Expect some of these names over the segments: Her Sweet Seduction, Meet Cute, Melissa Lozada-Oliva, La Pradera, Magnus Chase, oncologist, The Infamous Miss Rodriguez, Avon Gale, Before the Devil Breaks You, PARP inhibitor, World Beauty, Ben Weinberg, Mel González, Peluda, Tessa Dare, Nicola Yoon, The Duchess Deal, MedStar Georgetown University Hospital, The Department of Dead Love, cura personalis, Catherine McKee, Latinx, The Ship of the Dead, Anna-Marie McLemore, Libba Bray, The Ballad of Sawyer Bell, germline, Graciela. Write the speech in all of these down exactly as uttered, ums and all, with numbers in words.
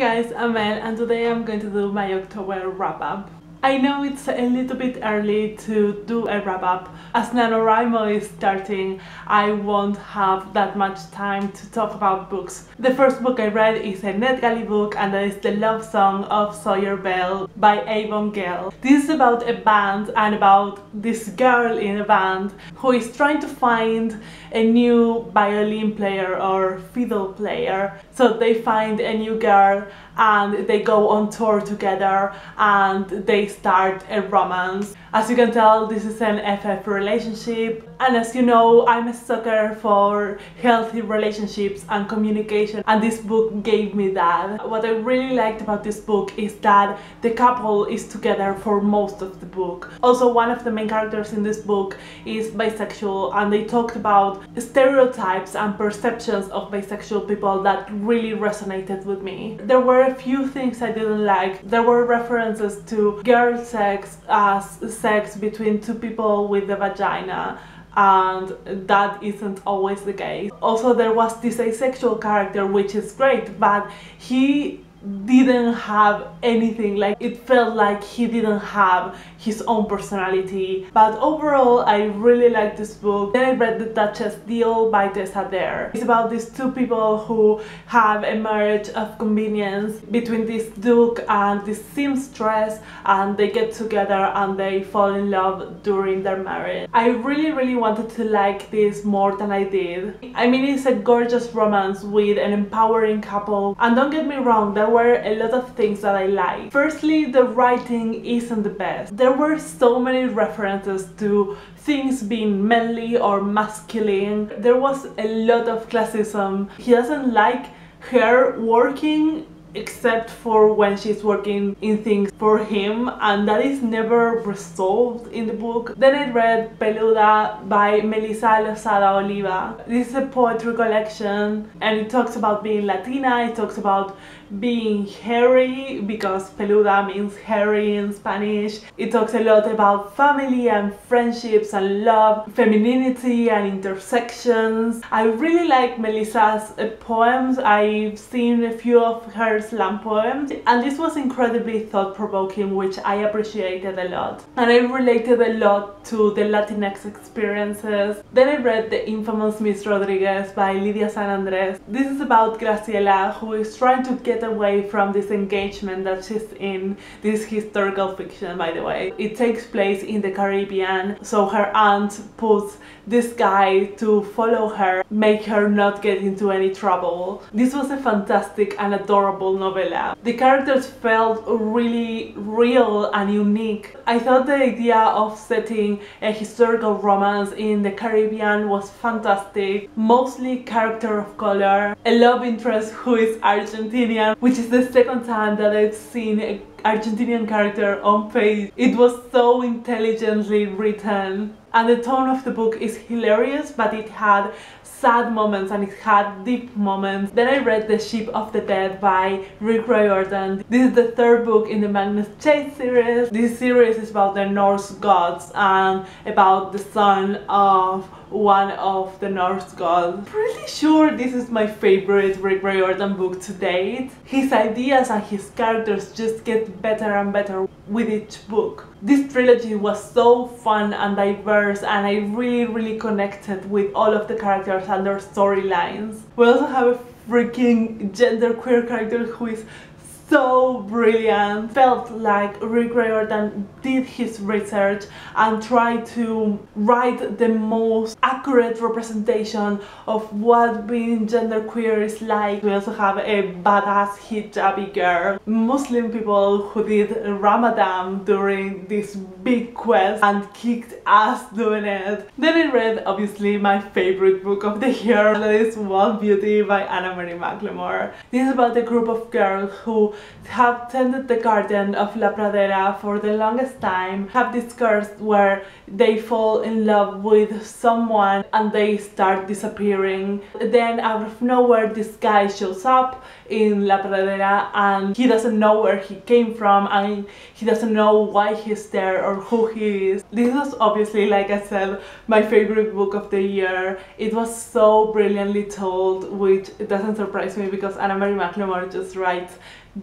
Hey guys, I'm Mel and today I'm going to do my October wrap-up. I know it's a little bit early to do a wrap-up. As NaNoWriMo is starting, I won't have that much time to talk about books. The first book I read is a NetGalley book and that is The Love Song of Sawyer Bell by Avon Gale. This is about a band and about this girl in a band who is trying to find a new violin player or fiddle player. So they find a new girl and they go on tour together and they start a romance. As you can tell, this is an F F relationship, and as you know, I'm a sucker for healthy relationships and communication, and this book gave me that. What I really liked about this book is that the couple is together for most of the book. Also, one of the main characters in this book is bisexual, and they talked about stereotypes and perceptions of bisexual people that really resonated with me. There were a few things I didn't like. There were references to girl sex as sex between two people with the vagina, and that isn't always the case. Also, there was this asexual character, which is great, but he didn't have anything. Like, it felt like he didn't have his own personality. But overall, I really liked this book. Then I read The Duchess Deal by Tessa Dare. It's about these two people who have a marriage of convenience between this duke and this seamstress, and they get together and they fall in love during their marriage. I really really wanted to like this more than I did. I mean, it's a gorgeous romance with an empowering couple, and don't get me wrong, there were a lot of things that I liked. Firstly, the writing isn't the best. There were so many references to things being manly or masculine. There was a lot of classism. He doesn't like her working except for when she's working in things for him, and that is never resolved in the book. Then I read Peluda by Melissa Lozada-Oliva. This is a poetry collection and it talks about being Latina, it talks about being hairy because Peluda means hairy in Spanish. It talks a lot about family and friendships and love, femininity and intersections. I really like Melissa's poems. I've seen a few of her slam poems, and this was incredibly thought-provoking, which I appreciated a lot, and I related a lot to the Latinx experiences. Then I read The Infamous Miss Rodriguez by Lydia San Andres. This is about Graciela, who is trying to get away from this engagement that she's in. This is historical fiction, by the way. It takes place in the Caribbean, so her aunt puts this guy to follow her, make her not get into any trouble. This was a fantastic and adorable novella. The characters felt really real and unique. I thought the idea of setting a historical romance in the Caribbean was fantastic. Mostly character of color, a love interest who is Argentinian, which is the second time that I've seen a Argentinian character on page. It was so intelligently written, and the tone of the book is hilarious, but it had sad moments and it had deep moments. Then I read The Ship of the Dead by Rick Riordan. This is the third book in the Magnus Chase series. This series is about the Norse gods and about the son of one of the Norse gods. Pretty sure this is my favorite Rick Riordan book to date. His ideas and his characters just get better and better with each book. This trilogy was so fun and diverse, and I really really connected with all of the characters and their storylines. We also have a freaking genderqueer character who is so brilliant. Felt like Rick Riordan did his research and tried to write the most accurate representation of what being genderqueer is like. We also have a badass hijabi girl, Muslim people who did Ramadan during this big quest and kicked ass doing it. Then I read, obviously, my favorite book of the year, that is World Beauty by Anna-Marie McLemore. This is about a group of girls who have tended the garden of La Pradera for the longest time, have this curse where they fall in love with someone and they start disappearing. Then out of nowhere this guy shows up in La Pradera and he doesn't know where he came from and he doesn't know why he's there or who he is. This was obviously, like I said, my favorite book of the year. It was so brilliantly told, which doesn't surprise me because Anna-Marie McLemore just writes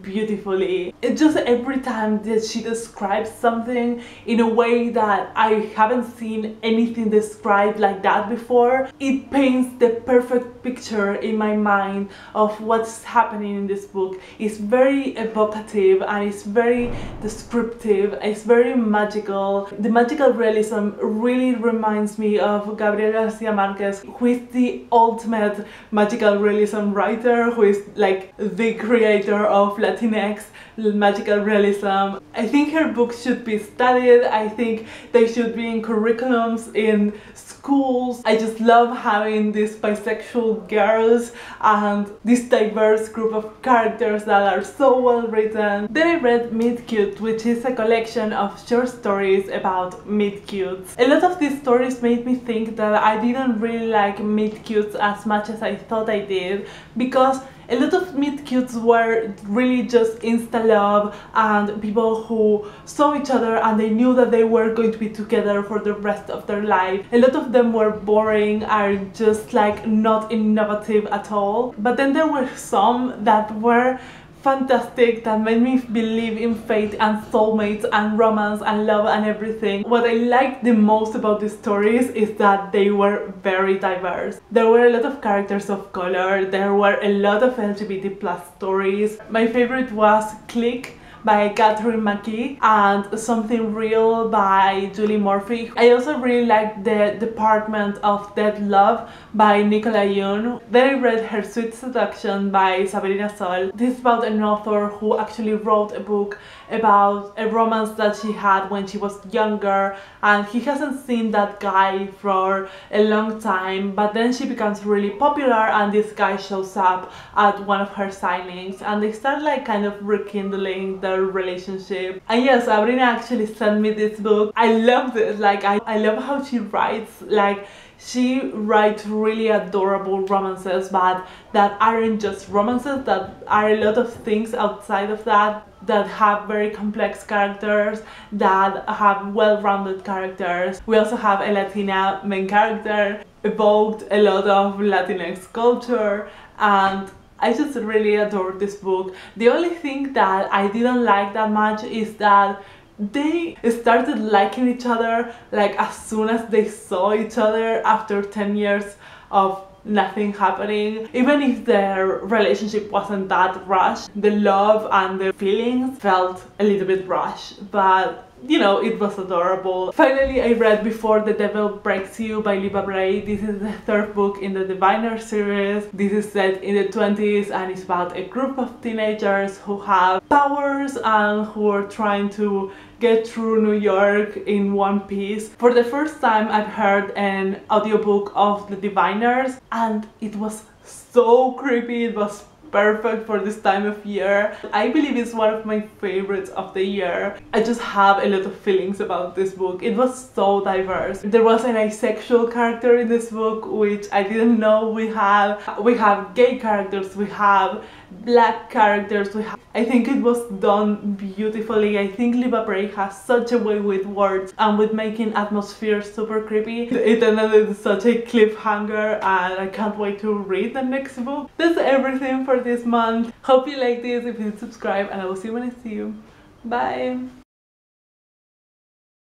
beautifully. It's just every time that she describes something in a way that I haven't seen anything described like that before, it paints the perfect picture in my mind of what's happening in this book. It's very evocative and it's very descriptive, it's very magical. The magical realism really reminds me of Gabriel García Márquez, who is the ultimate magical realism writer, who is like the creator of Latinx magical realism. I think her books should be studied. I think they should be in curriculums in schools. I just love having these bisexual girls and this diverse group of characters that are so well written. Then I read Meet Cute, which is a collection of short stories about meet cutes. A lot of these stories made me think that I didn't really like meet cutes as much as I thought I did, because a lot of meet cutes were really just insta love and people who saw each other and they knew that they were going to be together for the rest of their life. A lot of them were boring, are just like not innovative at all. But then there were some that were fantastic, that made me believe in fate and soulmates and romance and love and everything. What I liked the most about these stories is that they were very diverse. There were a lot of characters of color, there were a lot of L G B T plus stories. My favorite was Click by Catherine McKee and Something Real by Julie Murphy. I also really liked The Department of Dead Love by Nicola Yoon. Then I read Her Sweet Seduction by Sabrina Sol. This is about an author who actually wrote a book about a romance that she had when she was younger, and he hasn't seen that guy for a long time, but then she becomes really popular and this guy shows up at one of her signings and they start like kind of rekindling their relationship. And yes, Sabrina actually sent me this book. I loved it. Like I, I love how she writes. Like she writes really adorable romances, but that aren't just romances, that are a lot of things outside of that, that have very complex characters, that have well-rounded characters. We also have a Latina main character, evoked a lot of Latinx culture, and I just really adored this book. The only thing that I didn't like that much is that they started liking each other like as soon as they saw each other after ten years of nothing happening. Even if their relationship wasn't that rushed, the love and the feelings felt a little bit rushed, but you know, it was adorable. Finally, I read Before the Devil Breaks You by Libba Bray. This is the third book in the Diviners series. This is set in the twenties and it's about a group of teenagers who have powers and who are trying to get through New York in one piece. For the first time, I've heard an audiobook of the Diviners and it was so creepy. It was perfect for this time of year. I believe it's one of my favorites of the year. I just have a lot of feelings about this book. It was so diverse. There was an asexual character in this book, which I didn't know we had. We have gay characters, we have black characters, we have... I think it was done beautifully. I think Libba Bray has such a way with words and with making atmosphere super creepy. It ended in such a cliffhanger and I can't wait to read the next book. That's everything for this month. Hope you like this. If you subscribe, and I will see you when I see you. Bye!